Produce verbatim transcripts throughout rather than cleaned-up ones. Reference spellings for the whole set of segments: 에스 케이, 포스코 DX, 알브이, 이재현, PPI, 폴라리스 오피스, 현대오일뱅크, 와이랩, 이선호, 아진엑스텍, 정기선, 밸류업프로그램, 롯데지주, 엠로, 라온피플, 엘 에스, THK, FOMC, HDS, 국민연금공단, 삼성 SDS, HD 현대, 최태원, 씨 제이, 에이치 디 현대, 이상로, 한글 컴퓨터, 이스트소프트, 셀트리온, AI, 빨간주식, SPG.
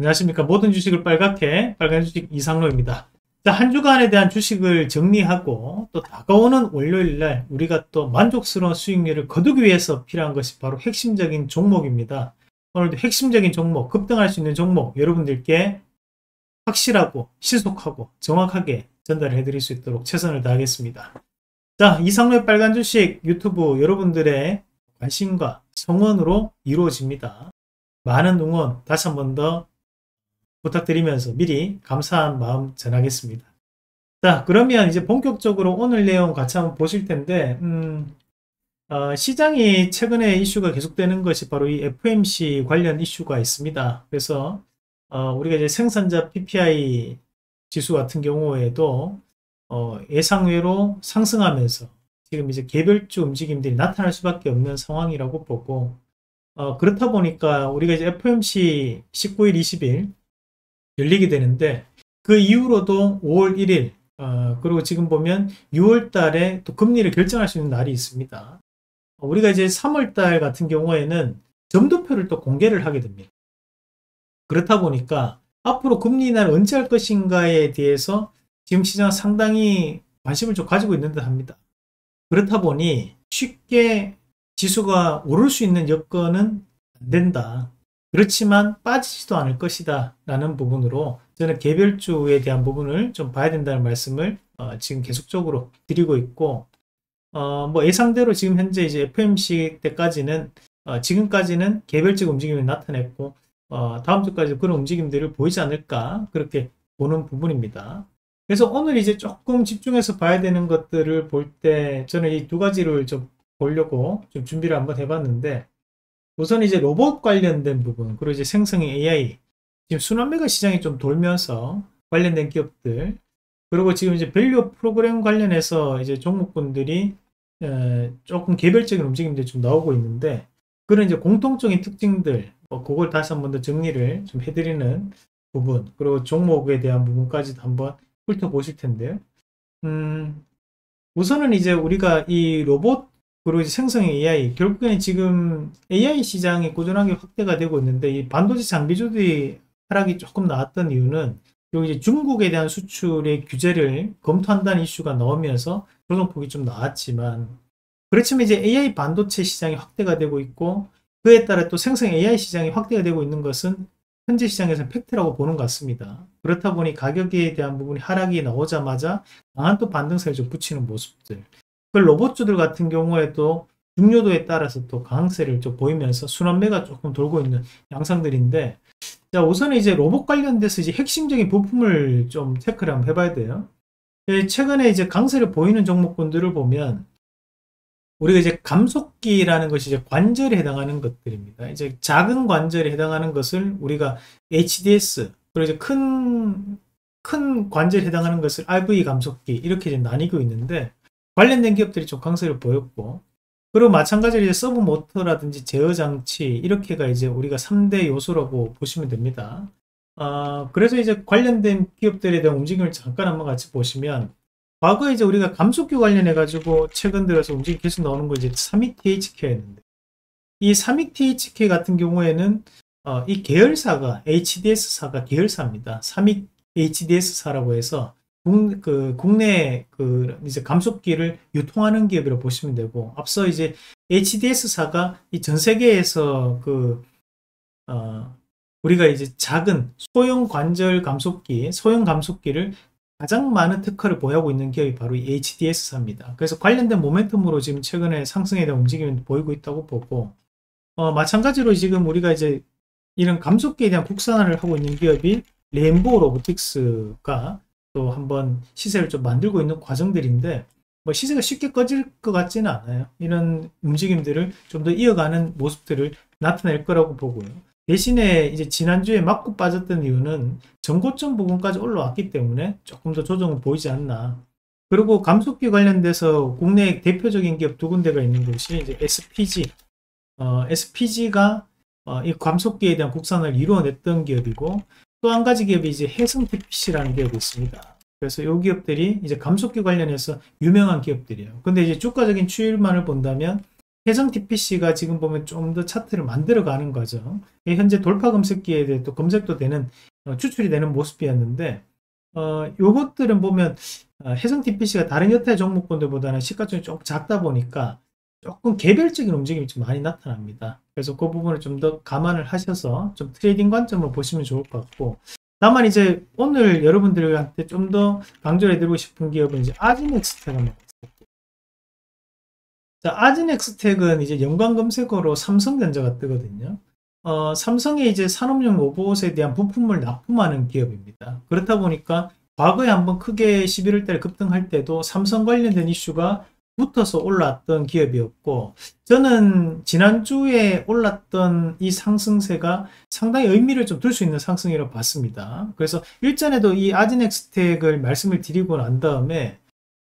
안녕하십니까. 모든 주식을 빨갛게 빨간 주식 이상로입니다. 자, 한 주간에 대한 주식을 정리하고 또 다가오는 월요일날 우리가 또 만족스러운 수익률을 거두기 위해서 필요한 것이 바로 핵심적인 종목입니다. 오늘도 핵심적인 종목, 급등할 수 있는 종목 여러분들께 확실하고 신속하고 정확하게 전달해 드릴 수 있도록 최선을 다하겠습니다. 자, 이상로의 빨간 주식 유튜브 여러분들의 관심과 성원으로 이루어집니다. 많은 응원 다시 한 번 더 부탁드리면서 미리 감사한 마음 전하겠습니다. 자, 그러면 이제 본격적으로 오늘 내용 같이 한번 보실 텐데, 음, 어, 시장이 최근에 이슈가 계속되는 것이 바로 이 에프오엠씨 관련 이슈가 있습니다. 그래서 어, 우리가 이제 생산자 피피아이 지수 같은 경우에도 어, 예상외로 상승하면서 지금 이제 개별주 움직임들이 나타날 수밖에 없는 상황이라고 보고, 어, 그렇다 보니까 우리가 이제 에프오엠씨 십구일, 이십일 열리게 되는데, 그 이후로도 오월 일일, 어, 그리고 지금 보면 유월 달에 또 금리를 결정할 수 있는 날이 있습니다. 어, 우리가 이제 삼월 달 같은 경우에는 점도표를 또 공개를 하게 됩니다. 그렇다 보니까 앞으로 금리 인하를 언제 할 것인가에 대해서 지금 시장은 상당히 관심을 좀 가지고 있는 듯 합니다. 그렇다 보니 쉽게 지수가 오를 수 있는 여건은 안 된다. 그렇지만 빠지지도 않을 것이다 라는 부분으로 저는 개별주에 대한 부분을 좀 봐야 된다는 말씀을 어, 지금 계속적으로 드리고 있고, 어, 뭐 예상대로 지금 현재 이제 에프오엠씨 때까지는 어, 지금까지는 개별적 움직임이 나타냈고, 어, 다음 주까지 그런 움직임들을 보이지 않을까 그렇게 보는 부분입니다. 그래서 오늘 이제 조금 집중해서 봐야 되는 것들을 볼 때 저는 이 두 가지를 좀 보려고 좀 준비를 한번 해봤는데, 우선 이제 로봇 관련된 부분, 그리고 이제 생성형 에이아이, 지금 순환매가 시장이 좀 돌면서 관련된 기업들, 그리고 지금 이제 밸류 프로그램 관련해서 이제 종목분들이 에, 조금 개별적인 움직임들이 좀 나오고 있는데, 그런 이제 공통적인 특징들, 뭐 그걸 다시 한번 더 정리를 좀 해드리는 부분, 그리고 종목에 대한 부분까지도 한번 훑어보실 텐데요. 음, 우선은 이제 우리가 이 로봇 그리고 이제 생성형 에이아이, 결국에는 지금 에이아이 시장이 꾸준하게 확대가 되고 있는데, 이 반도체 장비주들이 하락이 조금 나왔던 이유는 여기 이제 중국에 대한 수출의 규제를 검토한다는 이슈가 나오면서 조정폭이 좀 나왔지만, 그렇지만 이제 에이아이 반도체 시장이 확대가 되고 있고, 그에 따라 또 생성형 에이아이 시장이 확대가 되고 있는 것은 현재 시장에서는 팩트라고 보는 것 같습니다. 그렇다 보니 가격에 대한 부분이 하락이 나오자마자 강한 또 반등세를 좀 붙이는 모습들, 그 로봇주들 같은 경우에도 중요도에 따라서 또 강세를 좀 보이면서 순환매가 조금 돌고 있는 양상들인데, 자, 우선은 이제 로봇 관련돼서 이제 핵심적인 부품을 좀 체크를 한번 해봐야 돼요. 최근에 이제 강세를 보이는 종목군들을 보면, 우리가 이제 감속기라는 것이 이제 관절에 해당하는 것들입니다. 이제 작은 관절에 해당하는 것을 우리가 에이치디에스, 그리고 이제 큰, 큰 관절에 해당하는 것을 알브이 감속기, 이렇게 이제 나뉘고 있는데, 관련된 기업들이 좀 강세를 보였고, 그리고 마찬가지로 이제 서브 모터라든지 제어 장치, 이렇게가 이제 우리가 삼 대 요소라고 보시면 됩니다. 아, 그래서 이제 관련된 기업들에 대한 움직임을 잠깐 한번 같이 보시면, 과거에 이제 우리가 감속기 관련해 가지고 최근 들어서 움직임 계속 나오는 거 이제 삼익 티에이치케이였는데, 이 삼익 티에이치케이 같은 경우에는 어, 이 계열사가 에이치디에스사가 계열사입니다. 삼익 에이치디에스사라고 해서 그 국내 그 이제 감속기를 유통하는 기업이라고 보시면 되고, 앞서 이제 에이치디에스사가 이 전 세계에서 그 어 우리가 이제 작은 소형 관절 감속기, 소형 감속기를 가장 많은 특허를 보유하고 있는 기업이 바로 이 에이치디에스사입니다. 그래서 관련된 모멘텀으로 지금 최근에 상승에 대한 움직임이 보이고 있다고 보고, 어 마찬가지로 지금 우리가 이제 이런 감속기에 대한 국산화를 하고 있는 기업이 레인보우 로보틱스가 또 한번 시세를 좀 만들고 있는 과정들인데, 뭐 시세가 쉽게 꺼질 것 같지는 않아요. 이런 움직임들을 좀 더 이어가는 모습들을 나타낼 거라고 보고요. 대신에 이제 지난주에 맞고 빠졌던 이유는 전고점 부분까지 올라왔기 때문에 조금 더 조정을 보이지 않나. 그리고 감속기 관련돼서 국내 대표적인 기업 두 군데가 있는 곳이 이제 에스피지, 어, 에스피지가 어, 이 감속기에 대한 국산을 이루어냈던 기업이고, 또 한 가지 기업이 이제 해성태피씨라는 기업이 있습니다. 그래서 이 기업들이 이제 감속기 관련해서 유명한 기업들이에요. 근데 이제 주가적인 추이만을 본다면 해정 티피씨가 지금 보면 좀 더 차트를 만들어가는 거죠. 현재 돌파 검색기에 대해 또 검색도 되는, 추출이 되는 모습이었는데, 어, 요것들은 보면, 해정 티피씨가 다른 여타 종목군들보다는 시가총액이 조금 작다 보니까 조금 개별적인 움직임이 좀 많이 나타납니다. 그래서 그 부분을 좀 더 감안을 하셔서 좀 트레이딩 관점으로 보시면 좋을 것 같고, 다만 이제 오늘 여러분들한테 좀 더 강조를 해드리고 싶은 기업은 이제 아진엑스텍 한번 볼게요. 자, 아진엑스텍은 이제 연관 검색어로 삼성전자가 뜨거든요. 어, 삼성의 이제 산업용 로봇에 대한 부품을 납품하는 기업입니다. 그렇다 보니까 과거에 한번 크게 십일월 달에 급등할 때도 삼성 관련된 이슈가 붙어서 올랐던 기업이었고, 저는 지난주에 올랐던 이 상승세가 상당히 의미를 좀 둘 수 있는 상승이라고 봤습니다. 그래서 일전에도 이 아진엑스텍을 말씀을 드리고 난 다음에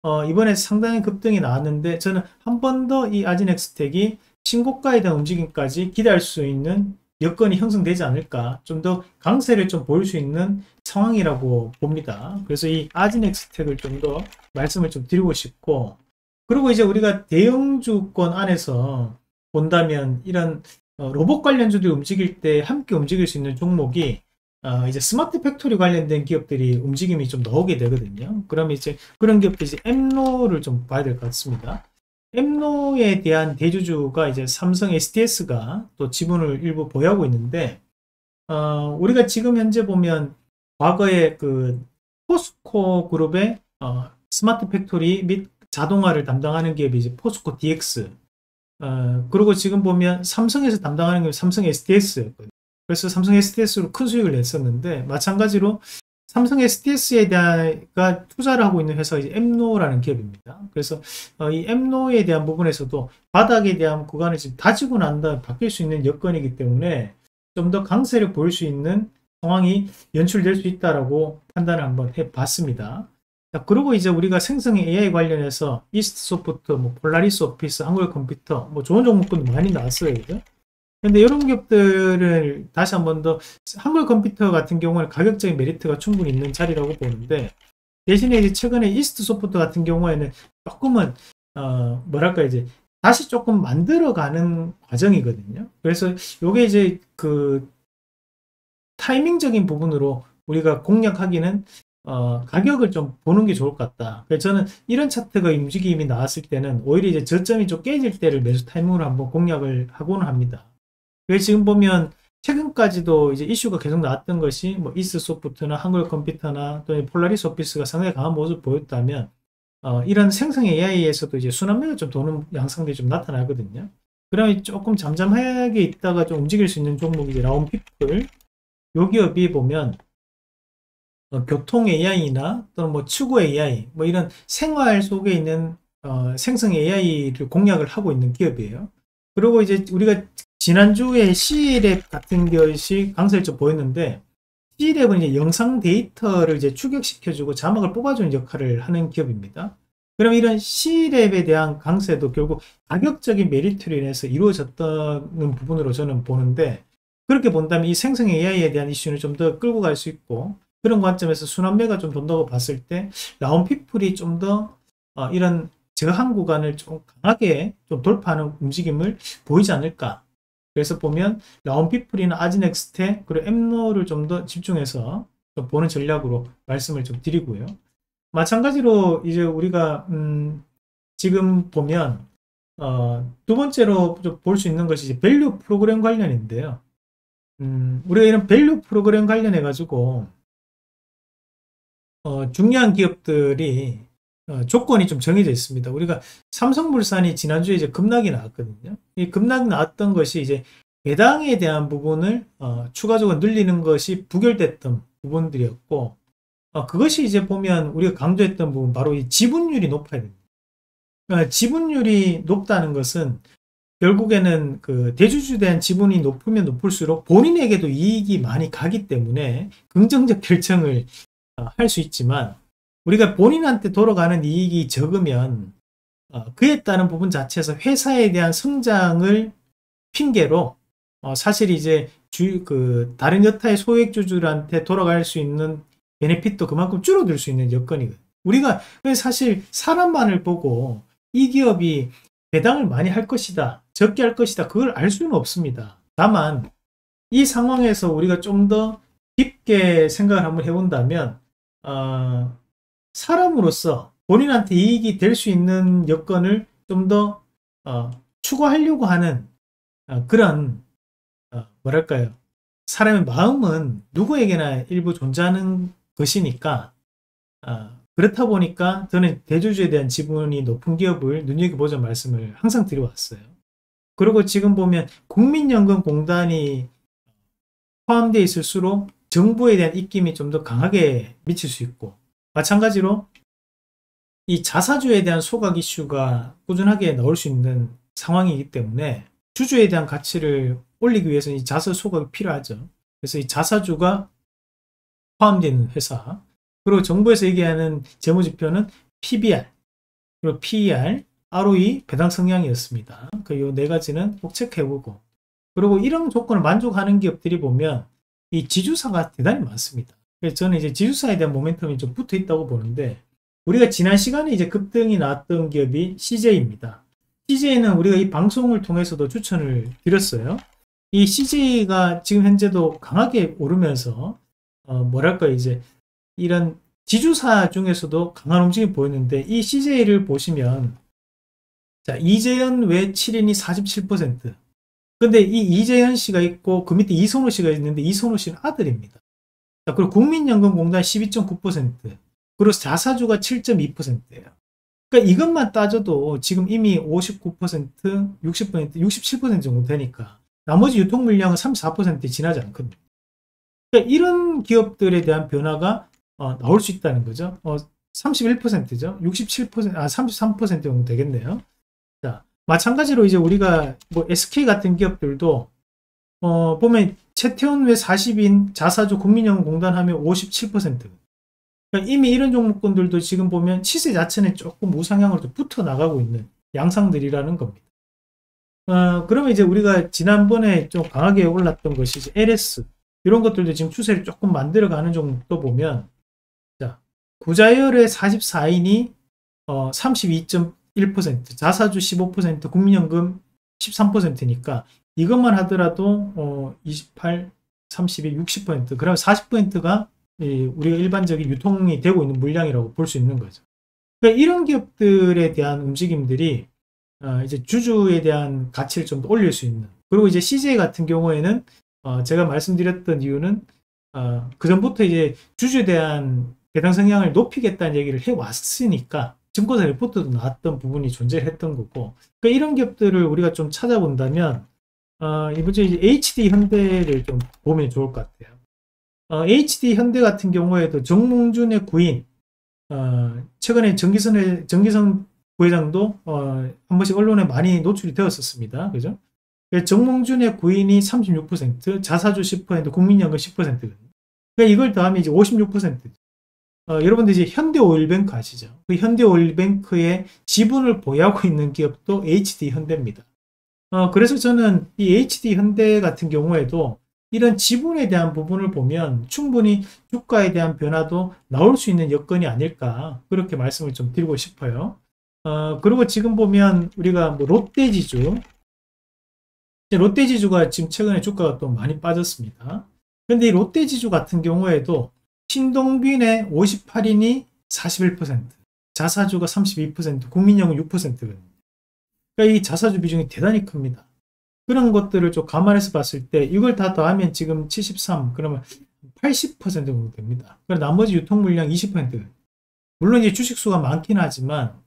어, 이번에 상당히 급등이 나왔는데, 저는 한 번 더 이 아진엑스텍이 신고가에 대한 움직임까지 기대할 수 있는 여건이 형성되지 않을까, 좀 더 강세를 좀 보일 수 있는 상황이라고 봅니다. 그래서 이 아진엑스텍을 좀 더 말씀을 좀 드리고 싶고, 그리고 이제 우리가 대형주권 안에서 본다면 이런 로봇 관련주들이 움직일 때 함께 움직일 수 있는 종목이 이제 스마트 팩토리 관련된 기업들이 움직임이 좀 나오게 되거든요. 그럼 이제 그런 기업들 이제 엠로를 좀 봐야 될 것 같습니다. 엠로에 대한 대주주가 이제 삼성 에스디에스가 또 지분을 일부 보유하고 있는데, 어, 우리가 지금 현재 보면 과거에 그 포스코 그룹의 어, 스마트 팩토리 및 자동화를 담당하는 기업이 이제 포스코 디엑스, 어, 그리고 지금 보면 삼성에서 담당하는 기업이 삼성 에스디에스. 그래서 삼성 에스디에스로 큰 수익을 냈었는데, 마찬가지로 삼성 에스디에스에 대한가 투자를 하고 있는 회사가 이제 엠로라는 기업입니다. 그래서 어, 이 엠로에 대한 부분에서도 바닥에 대한 구간을 지금 다지고 난 다음에 바뀔 수 있는 여건이기 때문에 좀 더 강세를 보일 수 있는 상황이 연출될 수 있다라고 판단을 한번 해봤습니다. 자, 그리고 이제 우리가 생성의 에이아이 관련해서 이스트소프트, 뭐 폴라리스 오피스, 한글 컴퓨터, 뭐 좋은 종목군도 많이 나왔어요, 그죠? 근데 이런 기업들을 다시 한 번 더, 한글 컴퓨터 같은 경우는 가격적인 메리트가 충분히 있는 자리라고 보는데, 대신에 이제 최근에 이스트소프트 같은 경우에는 조금은 어 뭐랄까 이제 다시 조금 만들어가는 과정이거든요. 그래서 요게 이제 그 타이밍적인 부분으로 우리가 공략하기는 어, 가격을 좀 보는 게 좋을 것 같다. 그래서 저는 이런 차트가 움직임이 나왔을 때는 오히려 이제 저점이 좀 깨질 때를 매수 타이밍으로 한번 공략을 하고는 합니다. 그래서 지금 보면 최근까지도 이제 이슈가 계속 나왔던 것이 뭐 이스소프트나 한글 컴퓨터나 또는 폴라리스 오피스가 상당히 강한 모습을 보였다면, 어, 이런 생성 에이아이에서도 이제 순환매가 좀 도는 양상들이 좀 나타나거든요. 그러면 조금 잠잠하게 있다가 좀 움직일 수 있는 종목이 이제 라온피플, 요 기업이 보면 어, 교통 에이아이나 또는 뭐 추구 에이아이, 뭐 이런 생활 속에 있는 어, 생성 에이아이를 공략을 하고 있는 기업이에요. 그리고 이제 우리가 지난주에 C-Lab 같은 것이 강세를 좀 보였는데, C-Lab은 이제 영상 데이터를 이제 추격시켜주고 자막을 뽑아주는 역할을 하는 기업입니다. 그럼 이런 C-Lab에 대한 강세도 결국 가격적인 메리트로 인해서 이루어졌다는 부분으로 저는 보는데, 그렇게 본다면 이 생성 에이아이에 대한 이슈는 좀 더 끌고 갈 수 있고, 그런 관점에서 순환매가 좀 돈다고 봤을 때 라온피플이 좀 더 이런 저항 구간을 좀 강하게 좀 돌파하는 움직임을 보이지 않을까. 그래서 보면 라온피플이나 아진엑스텍 그리고 엠로를 좀 더 집중해서 좀 보는 전략으로 말씀을 좀 드리고요. 마찬가지로 이제 우리가 음 지금 보면 어 두 번째로 볼 수 있는 것이 이제 밸류 프로그램 관련인데요. 음 우리가 이런 밸류 프로그램 관련해 가지고 어, 중요한 기업들이 어, 조건이 좀 정해져 있습니다. 우리가 삼성물산이 지난주에 이제 급락이 나왔거든요. 이 급락이 나왔던 것이 이제 배당에 대한 부분을 어, 추가적으로 늘리는 것이 부결됐던 부분들이었고, 어, 그것이 이제 보면 우리가 강조했던 부분, 바로 이 지분율이 높아야 됩니다. 그러니까 지분율이 높다는 것은 결국에는 그 대주주에 대한 지분이 높으면 높을수록 본인에게도 이익이 많이 가기 때문에 긍정적 결정을 할 수 있지만, 우리가 본인한테 돌아가는 이익이 적으면 그에 따른 부분 자체에서 회사에 대한 성장을 핑계로 사실 이제 주, 그 다른 여타의 소액주주들한테 돌아갈 수 있는 베네핏도 그만큼 줄어들 수 있는 여건이거든요. 우리가 사실 사람만을 보고 이 기업이 배당을 많이 할 것이다, 적게 할 것이다, 그걸 알 수는 없습니다. 다만 이 상황에서 우리가 좀 더 깊게 생각을 한번 해본다면 어, 사람으로서 본인한테 이익이 될 수 있는 여건을 좀 더 어, 추구하려고 하는 어, 그런 어, 뭐랄까요, 사람의 마음은 누구에게나 일부 존재하는 것이니까 어, 그렇다 보니까 저는 대주주에 대한 지분이 높은 기업을 눈여겨보자 말씀을 항상 드려왔어요. 그리고 지금 보면 국민연금공단이 포함되어 있을수록 정부에 대한 입김이 좀 더 강하게 미칠 수 있고, 마찬가지로 이 자사주에 대한 소각 이슈가 꾸준하게 나올 수 있는 상황이기 때문에 주주에 대한 가치를 올리기 위해서는 이 자사 소각이 필요하죠. 그래서 이 자사주가 포함되는 회사, 그리고 정부에서 얘기하는 재무지표는 피 비 알, 그리고 피 이 알, 알 오 이, 배당 성향이었습니다. 그 요 네 가지는 꼭 체크해보고, 그리고 이런 조건을 만족하는 기업들이 보면 이 지주사가 대단히 많습니다. 그래서 저는 이제 지주사에 대한 모멘텀이 좀 붙어 있다고 보는데, 우리가 지난 시간에 이제 급등이 나왔던 기업이 씨 제이입니다. 씨 제이는 우리가 이 방송을 통해서도 추천을 드렸어요. 이 씨 제이가 지금 현재도 강하게 오르면서 어 뭐랄까 이제 이런 지주사 중에서도 강한 움직임이 보였는데, 이 씨 제이를 보시면 자, 이재현 외 칠 인이 사십칠 퍼센트, 근데 이 이재현 씨가 있고 그 밑에 이선호 씨가 있는데 이선호 씨는 아들입니다. 자, 그리고 국민연금공단 십이 점 구 퍼센트, 그리고 자사주가 칠 점 이 퍼센트예요. 그러니까 이것만 따져도 지금 이미 오십구 퍼센트, 육십 퍼센트, 육십칠 퍼센트 정도 되니까 나머지 유통 물량은 삼십사 퍼센트에 지나지 않거든요. 그러니까 이런 기업들에 대한 변화가 어, 나올 수 있다는 거죠. 어, 삼십일 퍼센트죠. 육십칠 퍼센트, 아, 삼십삼 퍼센트 정도 되겠네요. 자, 마찬가지로 이제 우리가 뭐 에스 케이 같은 기업들도 어, 보면 최태원 외 사십 인 자사주 국민연금공단 하면 오십칠 퍼센트. 그러니까 이미 이런 종목군들도 지금 보면 시세 자체는 조금 우상향으로 붙어 나가고 있는 양상들이라는 겁니다. 어, 그러면 이제 우리가 지난번에 좀 강하게 올랐던 것이 이제 엘 에스, 이런 것들도 지금 추세를 조금 만들어가는 종목도 보면, 자, 구자열의 사십사 인이 어, 삼십이 점 일 퍼센트, 자사주 십오 퍼센트, 국민연금 십삼 퍼센트니까 이것만 하더라도 어, 이십팔, 삼십이, 육십 퍼센트, 그러면 사십 퍼센트가 우리가 일반적인 유통이 되고 있는 물량이라고 볼 수 있는 거죠. 그러니까 이런 기업들에 대한 움직임들이 어, 이제 주주에 대한 가치를 좀 더 올릴 수 있는. 그리고 이제 씨 제이 같은 경우에는 어, 제가 말씀드렸던 이유는 어, 그 전부터 이제 주주에 대한 배당 성향을 높이겠다는 얘기를 해왔으니까 증권사 리포트도 나왔던 부분이 존재했던 거고, 그러니까 이런 기업들을 우리가 좀 찾아본다면 어, 이번 주에 이제 에이치 디 현대를 좀 보면 좋을 것 같아요. 어, 에이치 디 현대 같은 경우에도 정몽준의 구인, 어, 최근에 정기선의, 정기선 부회장도 어, 한 번씩 언론에 많이 노출이 되었었습니다. 그죠? 정몽준의 구인이 삼십육 퍼센트, 자사주 십 퍼센트, 국민연금 십 퍼센트. 그러니까 이걸 더하면 이제 오십육 퍼센트. 어, 여러분들 이제 현대오일뱅크 아시죠? 그 현대오일뱅크의 지분을 보유하고 있는 기업도 에이치 디 현대입니다. 어, 그래서 저는 이 에이치 디 현대 같은 경우에도 이런 지분에 대한 부분을 보면 충분히 주가에 대한 변화도 나올 수 있는 여건이 아닐까, 그렇게 말씀을 좀 드리고 싶어요. 어, 그리고 지금 보면 우리가 뭐 롯데지주, 롯데지주가 지금 최근에 주가가 또 많이 빠졌습니다. 그런데 이 롯데지주 같은 경우에도 신동빈의 오십팔 인이 사십일 퍼센트, 자사주가 삼십이 퍼센트, 국민연금 육 퍼센트거든요. 그러니까 이 자사주 비중이 대단히 큽니다. 그런 것들을 좀 감안해서 봤을 때 이걸 다 더하면 지금 칠십삼, 그러면 팔십 퍼센트 정도 됩니다. 그리고 나머지 유통 물량 이십 퍼센트. 물론 이제 주식수가 많긴 하지만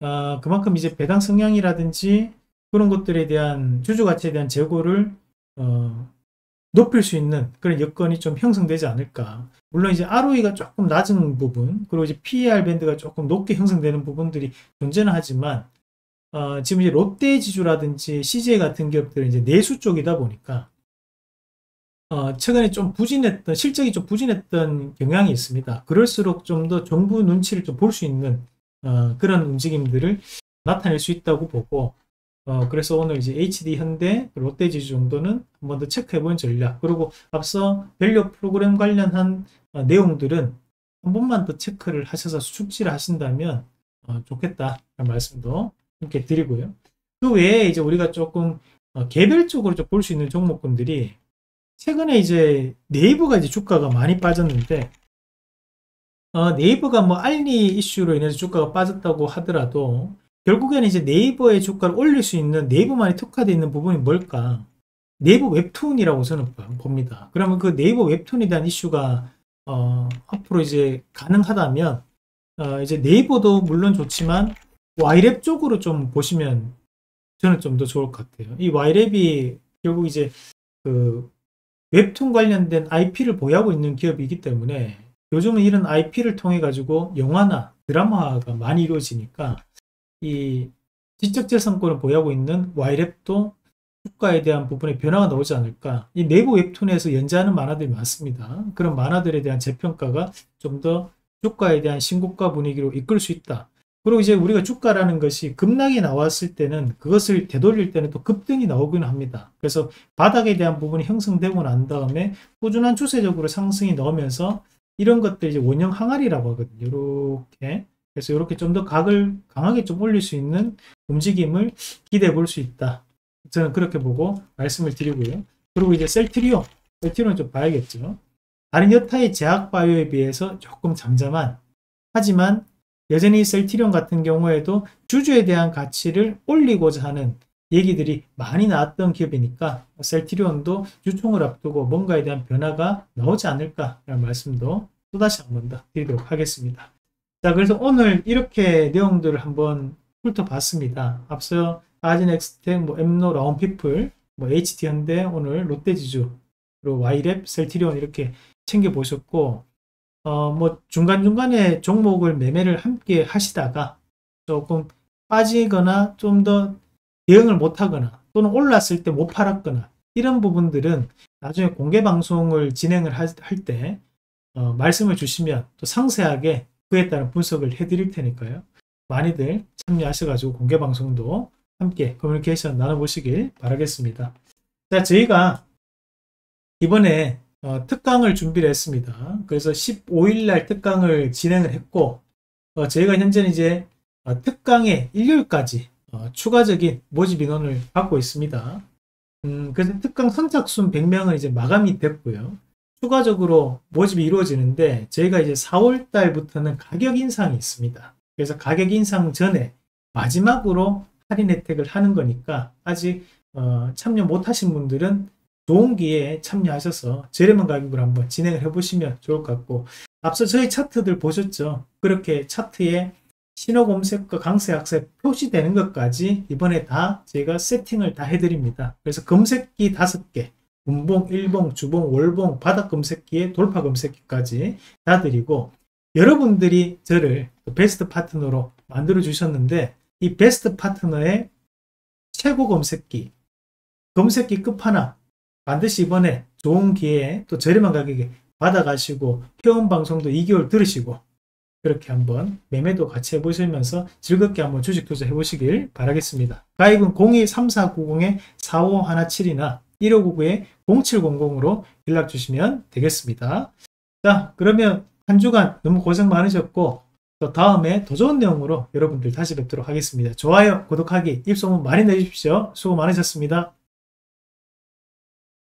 어, 그만큼 이제 배당 성향이라든지 그런 것들에 대한 주주 가치에 대한 재고를 어, 높일 수 있는 그런 여건이 좀 형성되지 않을까. 물론 이제 알 오 이가 조금 낮은 부분, 그리고 이제 피 이 알 밴드가 조금 높게 형성되는 부분들이 존재는 하지만 어, 지금 이제 롯데지주라든지 씨 제이 같은 기업들은 이제 내수 쪽이다 보니까 어, 최근에 좀 부진했던, 실적이 좀 부진했던 경향이 있습니다. 그럴수록 좀 더 정부 눈치를 좀 볼 수 있는 어, 그런 움직임들을 나타낼 수 있다고 보고, 어, 그래서 오늘 이제 에이치 디 현대, 롯데지주 정도는 한 번 더 체크해보는 전략, 그리고 앞서 밸류 프로그램 관련한 어, 내용들은 한 번만 더 체크를 하셔서 숙지를 하신다면 어, 좋겠다, 라는 말씀도 함께 드리고요. 그 외에 이제 우리가 조금 개별적으로 좀 볼 수 있는 종목군들이, 최근에 이제 네이버가 이제 주가가 많이 빠졌는데, 어, 네이버가 뭐 알리 이슈로 인해서 주가가 빠졌다고 하더라도 결국에는 이제 네이버의 주가를 올릴 수 있는, 네이버만이 특화되어 있는 부분이 뭘까? 네이버 웹툰이라고 저는 봅니다. 그러면 그 네이버 웹툰에 대한 이슈가 어, 앞으로 이제 가능하다면 어, 이제 네이버도 물론 좋지만 와이랩 쪽으로 좀 보시면 저는 좀 더 좋을 것 같아요. 이 와이랩이 결국 이제 그 웹툰 관련된 아이피를 보유하고 있는 기업이기 때문에, 요즘은 이런 아이피를 통해 가지고 영화나 드라마가 많이 이루어지니까 이 지적재산권을 보유하고 있는 와이랩도 주가에 대한 부분에 변화가 나오지 않을까. 이 네이버 웹툰에서 연재하는 만화들이 많습니다. 그런 만화들에 대한 재평가가 좀 더 주가에 대한 신고가 분위기로 이끌 수 있다. 그리고 이제 우리가 주가라는 것이 급락이 나왔을 때는, 그것을 되돌릴 때는 또 급등이 나오긴 합니다. 그래서 바닥에 대한 부분이 형성되고 난 다음에 꾸준한 추세적으로 상승이 나오면서, 이런 것들 이제 원형 항아리라고 하거든요. 이렇게. 그래서 이렇게 좀 더 각을 강하게 좀 올릴 수 있는 움직임을 기대해 볼 수 있다. 저는 그렇게 보고 말씀을 드리고요. 그리고 이제 셀트리온, 셀트리온 좀 봐야겠죠. 다른 여타의 제약바이오에 비해서 조금 잠잠한, 하지만 여전히 셀트리온 같은 경우에도 주주에 대한 가치를 올리고자 하는 얘기들이 많이 나왔던 기업이니까 셀트리온도 유총을 앞두고 뭔가에 대한 변화가 나오지 않을까라는 말씀도 또다시 한 번 더 드리도록 하겠습니다. 자, 그래서 오늘 이렇게 내용들을 한번 훑어봤습니다. 앞서 아진엑스텍, 뭐 엠노, 라온피플, 뭐 에이치디 현대, 오늘 롯데지주, 그리고 와이랩, 셀트리온 이렇게 챙겨보셨고, 어, 뭐 중간중간에 종목을 매매를 함께 하시다가 조금 빠지거나 좀 더 대응을 못하거나, 또는 올랐을 때 못 팔았거나, 이런 부분들은 나중에 공개방송을 진행을 할 때 어, 말씀을 주시면 또 상세하게 그에 따른 분석을 해드릴 테니까요. 많이들 참여하셔가지고 공개방송도 함께 커뮤니케이션 나눠보시길 바라겠습니다. 자, 저희가 이번에 어, 특강을 준비를 했습니다. 그래서 십오일날 특강을 진행을 했고, 어, 저희가 현재는 이제 어, 특강에 일요일까지 어, 추가적인 모집 인원을 받고 있습니다. 음, 그래서 특강 선착순 백 명은 이제 마감이 됐고요. 추가적으로 모집이 이루어지는데, 저희가 이제 사월달부터는 가격 인상이 있습니다. 그래서 가격 인상 전에 마지막으로 할인 혜택을 하는 거니까, 아직 어, 참여 못하신 분들은 좋은 기회에 참여하셔서 저렴한 가격으로 한번 진행을 해보시면 좋을 것 같고, 앞서 저희 차트들 보셨죠? 그렇게 차트에 신호 검색과 강세 약세 표시되는 것까지 이번에 다 제가 세팅을 다 해드립니다. 그래서 검색기 다섯 개, 분봉, 일봉, 주봉, 월봉, 바닥 검색기에 돌파 검색기까지 다 드리고, 여러분들이 저를 베스트 파트너로 만들어 주셨는데, 이 베스트 파트너의 최고 검색기, 검색기 끝판왕, 반드시 이번에 좋은 기회에 또 저렴한 가격에 받아가시고, 회원방송도 이 개월 들으시고, 그렇게 한번 매매도 같이 해보시면서 즐겁게 한번 주식 투자 해보시길 바라겠습니다. 가입은 공이 삼사구공 사오일칠이나 일오구구 공칠공공으로 연락주시면 되겠습니다. 자, 그러면 한 주간 너무 고생 많으셨고, 또 다음에 더 좋은 내용으로 여러분들 다시 뵙도록 하겠습니다. 좋아요, 구독하기, 입소문 많이 내주십시오. 수고 많으셨습니다.